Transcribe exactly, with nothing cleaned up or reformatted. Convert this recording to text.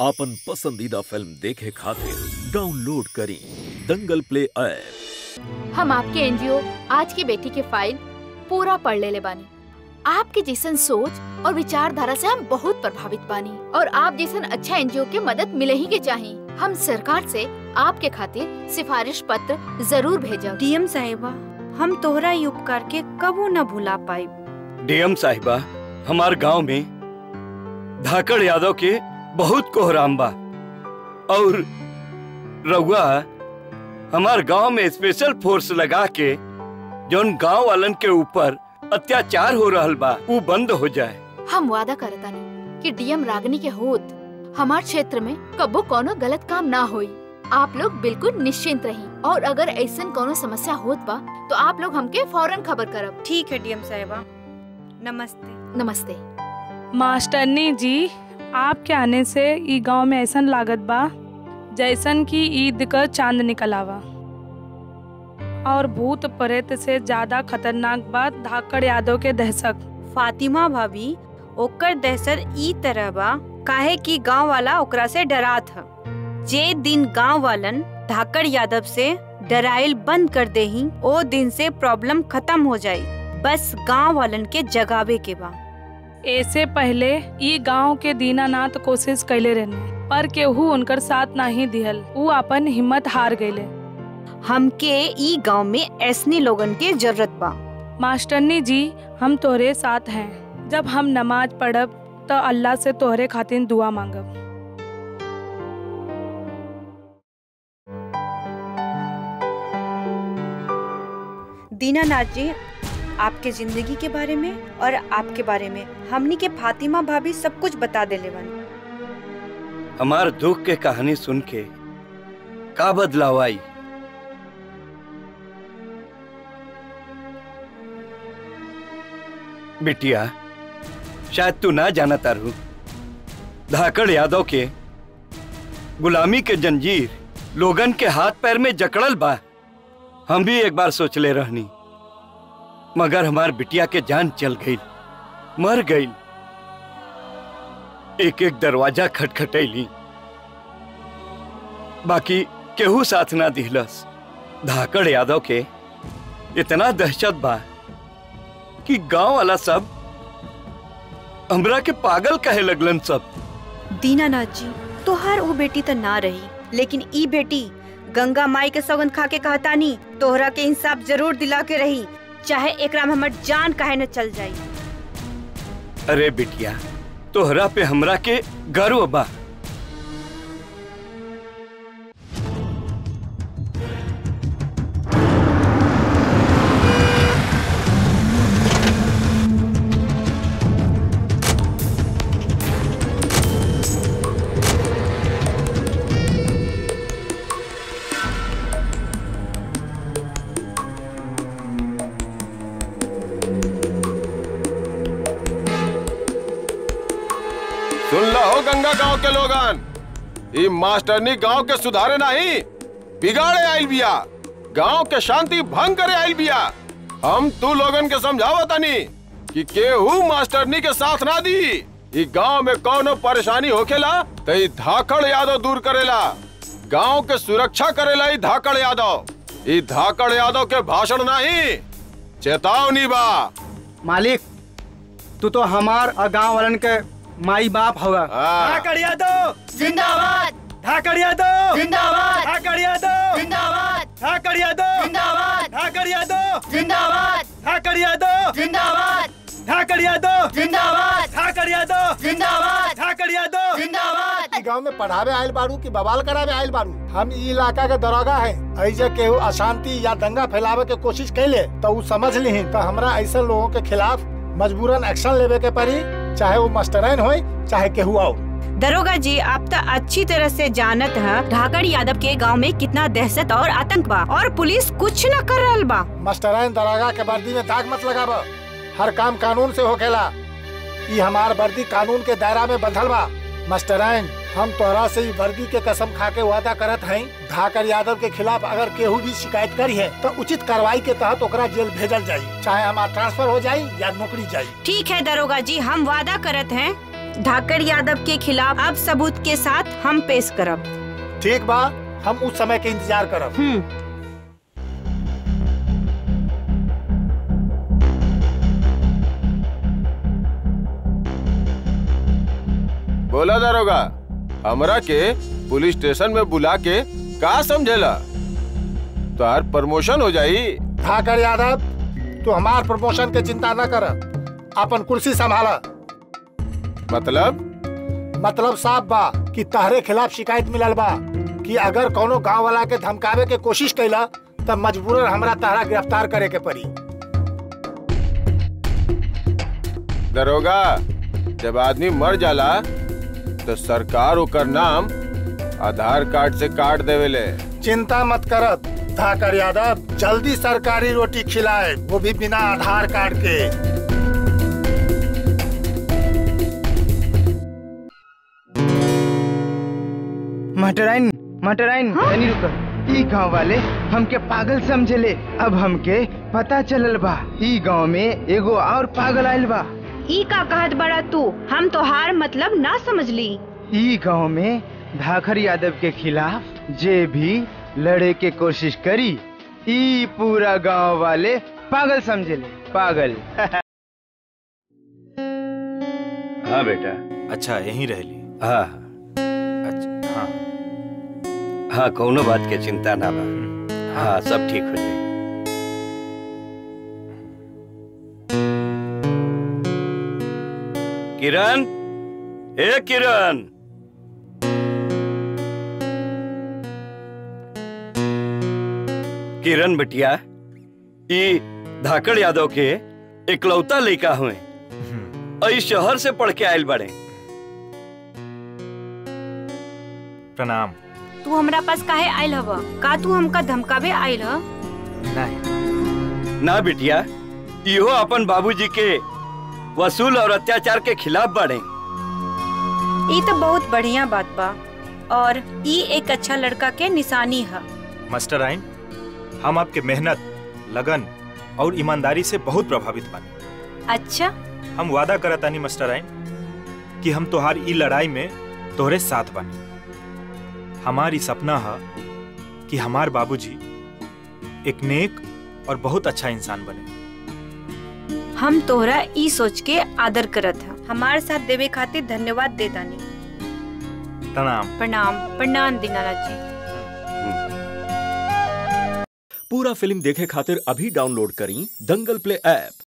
आपन पसंदीदा फिल्म देखे खातिर डाउनलोड करी दंगल प्ले ऐप। हम आपके एनजीओ आज की बेटी के फाइल पूरा पढ़ लेले बानी। आपके जैसन सोच और विचारधारा से हम बहुत प्रभावित बानी और आप जैसन अच्छा एनजीओ के मदद मिले ही के चाहिए। हम सरकार से आपके खातिर सिफारिश पत्र जरूर भेजब। डीएम साहिबा, हम तोहरा ये उपकार के कबू न भुला पाएब। डीएम साहिबा, हमार गाँव में धाकड़ यादव के बहुत कोहराम बा और रउआ हमार गांव में स्पेशल फोर्स लगा के जोन गांव वालन के ऊपर अत्याचार हो रहल बा वो बंद हो जाए। हम वादा करतानी कि डीएम रागनी के होत हमार क्षेत्र में कबो कोनो गलत काम ना होई। आप लोग बिल्कुल निश्चिंत रही और अगर ऐसन कोनो समस्या होत बा तो आप लोग हमके फौरन खबर करब। ठीक है डीएम साहिबा, नमस्ते। नमस्ते मास्टरनी जी, आपके आने से ई गांव में ऐसा लागत बा जैसन कि ईद का चांद निकलावा और भूत प्रेत से ज्यादा खतरनाक बा धाकड़ यादव के दहशत। फातिमा भाभी, ओकर दहशत ई तरह बा काहे कि गांव वाला ओकरा से डरा था। जे दिन गांव वालन धाकड़ यादव से डराइल बंद कर दे ही ओ दिन से प्रॉब्लम खत्म हो जाई। बस गांव वालन के जगावे के बा। ऐसे पहले ई गांव के दीनानाथ कोशिश कैले रहने पर केहू उनकर साथ नहीं दिहल, वो अपन हिम्मत हार गए। हमके ई गांव में ऐसनी लोगन के जरूरत बा। मास्टरनी जी, हम तोहरे साथ हैं। जब हम नमाज पढ़ब तो अल्लाह से तोहरे खातिर दुआ मांगब। दीनानाथ जी, आपके जिंदगी के बारे में और आपके बारे में हमनी के फातिमा भाभी सब कुछ बता देले बानी। हमार दुख के कहानी सुन के का बदलाव आई। बिटिया, शायद तू ना जाना तारू धाकड़ यादव के गुलामी के जंजीर लोगन के हाथ पैर में जकड़ल बा। हम भी एक बार सोच ले रहनी मगर हमार बिटिया के जान चल गई, मर गई। एक एक दरवाजा खटखटैली, बाकी केहू साथ ना दिहलस। धाकड़ यादव के इतना दहशत बा कि गांव वाला सब हमरा के पागल कहे लगलन सब। दीनानाथ जी, तोहार वो बेटी तो ना रही लेकिन ई बेटी गंगा माई के सौगंध खा के कहतानी तोहरा के इंसाफ जरूर दिला के रही, चाहे एकरा में हमर जान काहे न चल जाए। अरे बिटिया, तोहरा पे हमरा के गर्व बा। गंगा गांव के लोगन, ये मास्टरनी गांव के सुधारे नहीं बिगाड़े आइल बिया, गांव के शांति भंग करे आइल बिया। हम तू लोगन के समझावतानी कि केहू मास्टरनी के साथ ना दी। ये गांव में कोनो परेशानी होखेला तो ये धाकड़ यादव दूर करेला। गांव के सुरक्षा करेला ये धाकड़ यादव। ये धाकड़ यादव के भाषण नहीं, चेतावनी बा। मालिक, तू तो हमार गाँव वालन के माई बाप हुआ। धाकड़ यादव जिंदाबाद, धाकड़ यादव जिंदाबाद, धाकड़ यादव जिंदाबाद, धाकड़ यादव जिंदाबाद, धाकड़ यादव जिंदाबाद, धाकड़ यादव जिंदाबाद, धाकड़ यादव जिंदाबाद, धाकड़ यादव जिंदाबाद, धाकड़ यादव जिंदाबाद। गाँव में पढ़ावे आयल बारू की बवाल करावे आयल बारू। हम इलाका के दरोगा है। ऐसे केहू अशांति या दंगा फैलावे के कोशिश कैले तो वो समझ ली तो हमरा ऐसे लोगों के खिलाफ मजबूरन एक्शन लेवे के पड़ी, चाहे वो मास्टरन होए चाहे केहू आओ। दरोगा जी, आप तो अच्छी तरह से जानत है धाकड़ यादव के गांव में कितना दहशत और आतंक बा और पुलिस कुछ न कर रहल बा। मास्टरन, दरोगा के वर्दी में दाग मत लगाब। हर काम कानून से होखेला। ये हमार वर्दी कानून के दायरा में बंधल बा। मास्टरन, हम तोहरा से ये वर्दी के कसम खा के वादा करत हैं धाकड़ यादव के खिलाफ अगर केहू भी शिकायत करी है तो उचित कार्रवाई के तहत ओकरा जेल भेजल जाये, चाहे हमारा ट्रांसफर हो जाये या नौकरी जाये। ठीक है दरोगा जी, हम वादा करत हैं धाकड़ यादव के खिलाफ अब सबूत के साथ हम पेश करब। ठीक बा, हम उस समय के इंतजार करब। हम्म। बोला दारोगा, हमरा के पुलिस स्टेशन में बुला के का समझेला? तार प्रमोशन हो जाई। धाकड़ यादव, तू हमार प्रमोशन के चिंता न कर, अपन कुर्सी संभाला। मतलब? मतलब साफ बा कि तहरे खिलाफ शिकायत मिलल बा कि अगर कोनो गाँव वाला के धमकावे के कोशिश कैला तब मजबूरन हमरा तहरा गिरफ्तार करे के पड़ी। दरोगा, जब आदमी मर जाला तो सरकार ओकर नाम आधार कार्ड से काट देवेले। चिंता मत करत धाकड़ यादव, जल्दी सरकारी रोटी खिलाए, वो भी बिना आधार कार्ड के। मटराइन, मटराइन, तनी रुक। ई गाँव वाले हमके पागल समझेले। अब हमके पता चलल बा ई गाँव में एगो और पागल आयल बा। ई का कहत बड़ा तू? हम तोहार मतलब ना समझली। ई गाँव में धाकड़ यादव के खिलाफ जे भी लड़े के कोशिश करी ई पूरा गाँव वाले पागल समझेले, पागल। हाँ बेटा। अच्छा, यहीं रहली? हाँ अच्छा। हाँ हाँ, कोनो बात के चिंता ना बा। हाँ, सब ठीक हो जाए। किरण, ए किरण, किरण बटिया, ई धाकड़ यादव के इकलौता लड़का हुए और इस शहर से पढ़ के आयल बड़े। प्रणाम। तू हमरा पास काहे आयल हवा? का तू हमका धमकावे आयल ह? नहीं ना बिटिया, यो अपन बाबूजी के वसूल और अत्याचार के खिलाफ बढ़े। ये तो बहुत बढ़िया बात बा और ये एक अच्छा लड़का के निशानी है। मास्टरनी, हम आपके मेहनत, लगन और ईमानदारी से बहुत प्रभावित बानी। अच्छा, हम वादा करतानी मास्टरनी कि हम तोहार ई लड़ाई में तोहरे साथ बानी। हमारी सपना है कि हमार बाबूजी एक नेक और बहुत अच्छा इंसान बने। हम तोहरा ई सोच के आदर करत है। हमारे साथ देवे खातिर धन्यवाद दे दानी। प्रणाम प्रणाम प्रणाम दीनानाथ जी। पूरा फिल्म देखे खातिर अभी डाउनलोड करी दंगल प्ले ऐप।